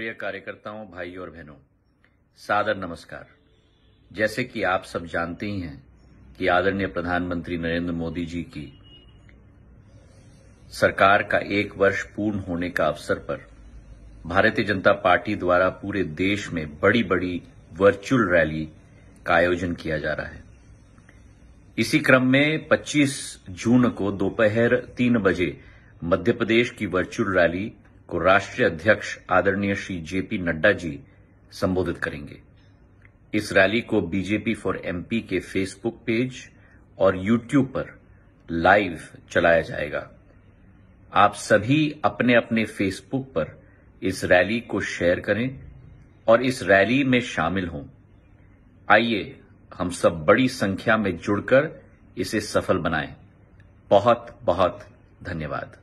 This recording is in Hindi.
प्रिय कार्यकर्ताओं, भाई और बहनों, सादर नमस्कार। जैसे कि आप सब जानते ही हैं कि आदरणीय प्रधानमंत्री नरेंद्र मोदी जी की सरकार का 1 वर्ष पूर्ण होने का अवसर पर भारतीय जनता पार्टी द्वारा पूरे देश में बड़ी बड़ी वर्चुअल रैली का आयोजन किया जा रहा है। इसी क्रम में 25 जून को दोपहर 3 बजे मध्य प्रदेश की वर्चुअल रैली को राष्ट्रीय अध्यक्ष आदरणीय श्री जेपी नड्डा जी संबोधित करेंगे। इस रैली को बीजेपी फॉर एमपी के फेसबुक पेज और यूट्यूब पर लाइव चलाया जाएगा। आप सभी अपने अपने फेसबुक पर इस रैली को शेयर करें और इस रैली में शामिल हों। आइए हम सब बड़ी संख्या में जुड़कर इसे सफल बनाएं। बहुत बहुत धन्यवाद।